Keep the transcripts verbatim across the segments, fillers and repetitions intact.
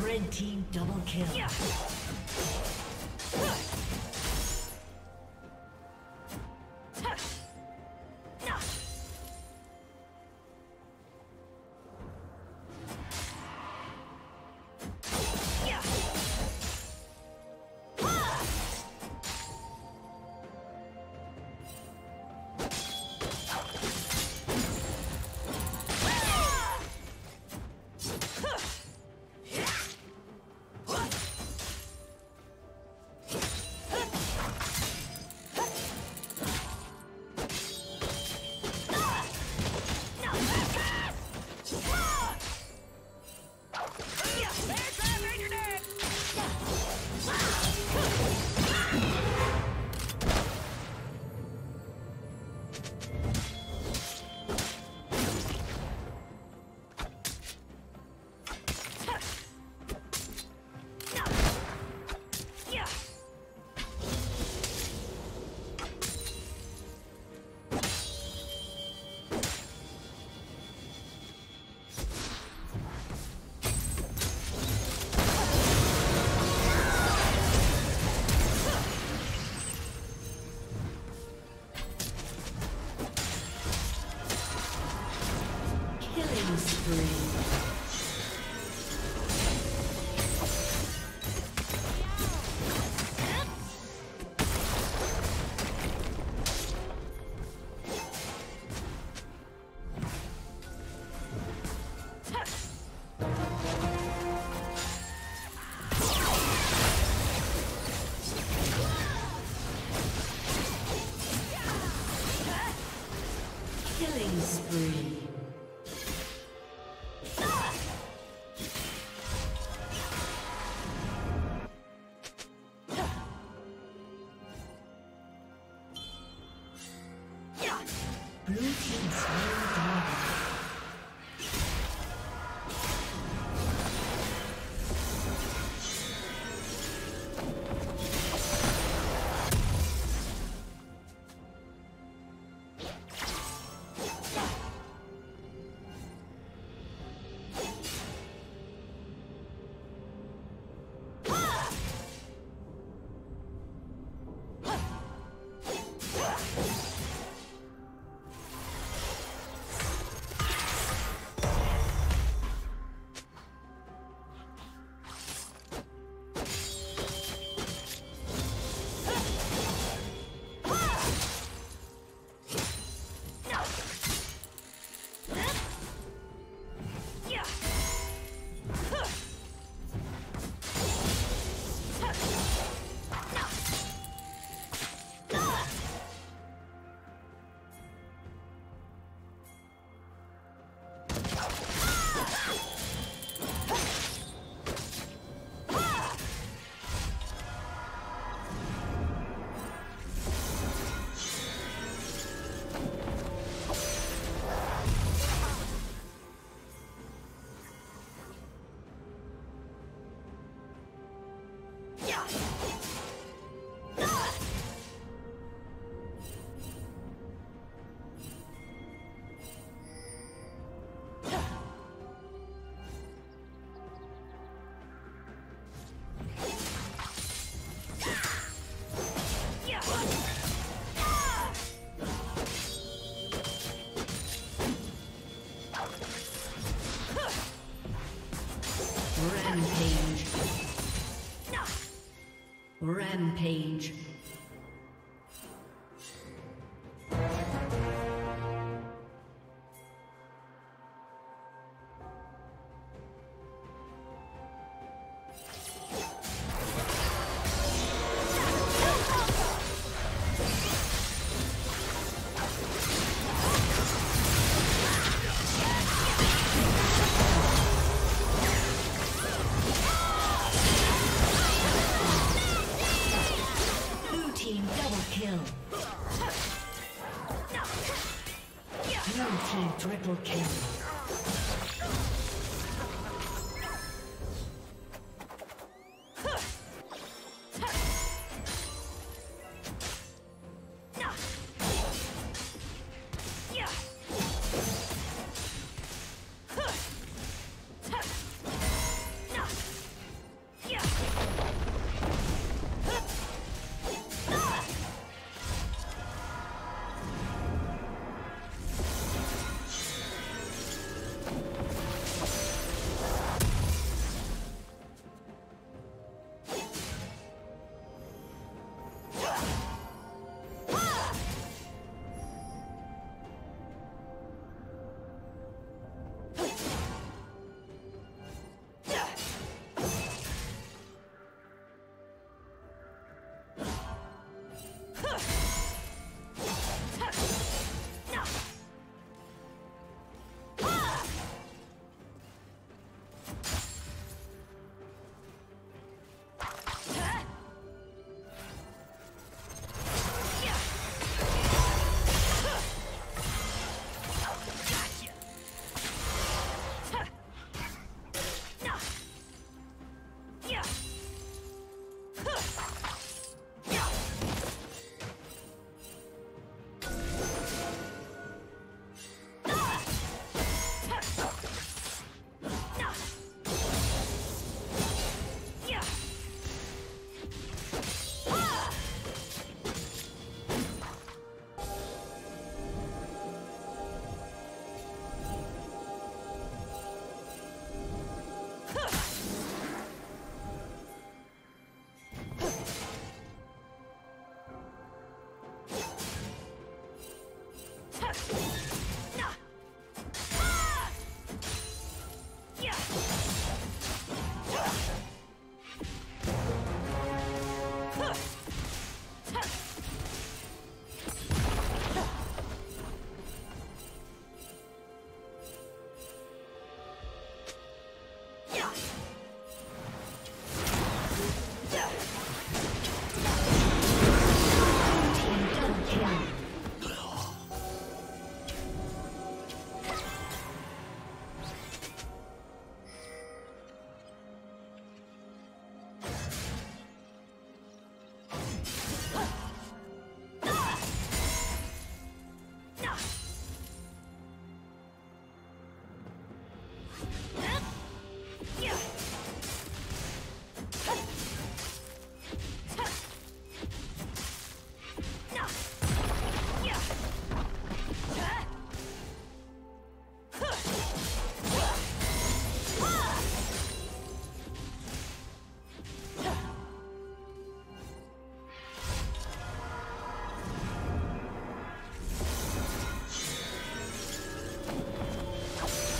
Red team double kill. Yeah. Rampage. Triple kill.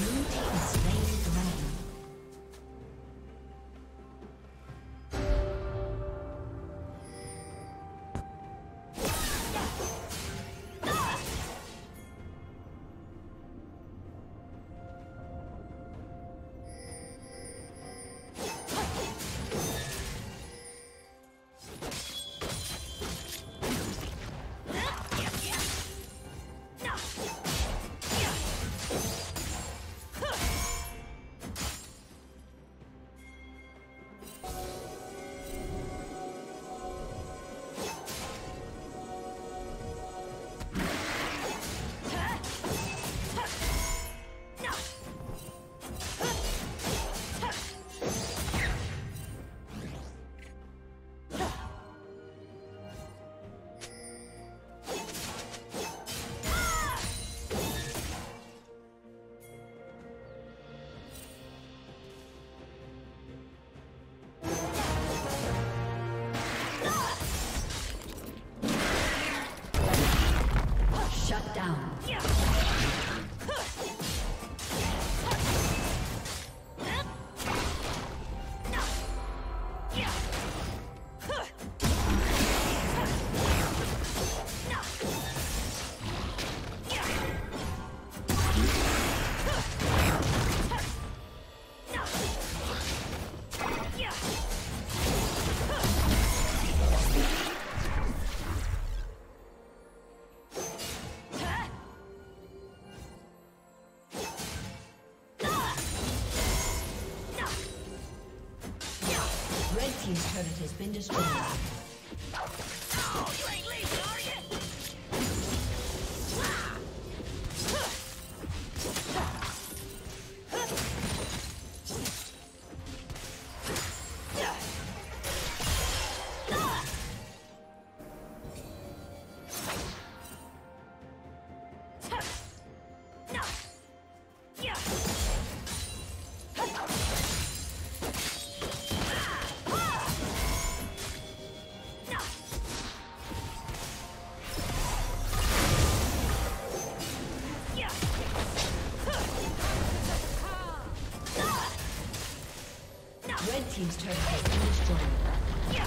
Blue team slain the team's turret has been destroyed. Oh, you ain't leaving, are you? Team's turret has been destroyed. Yeah.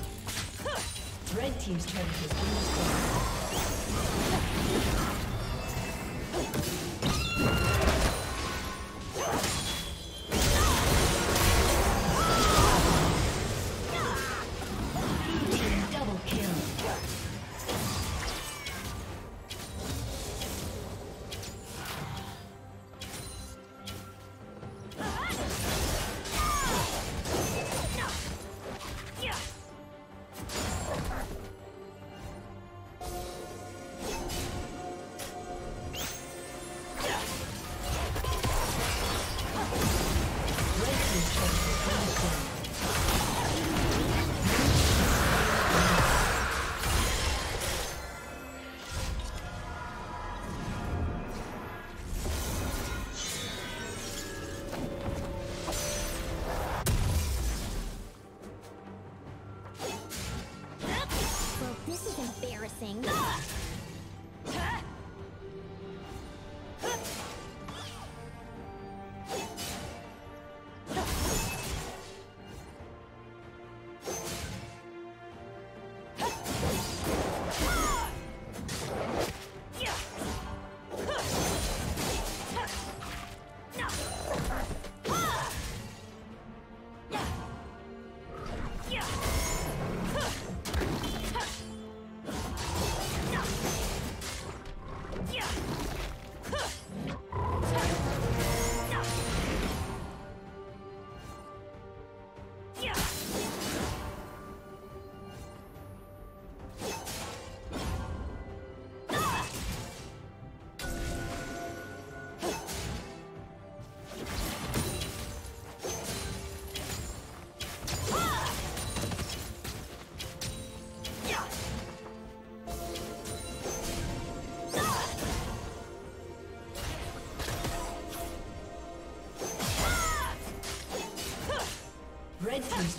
Team's turret has been destroyed. Team double kill. No!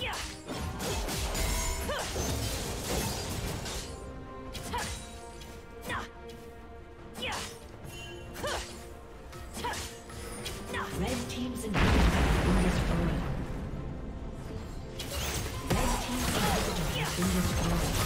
Yeah. Fingers crossed.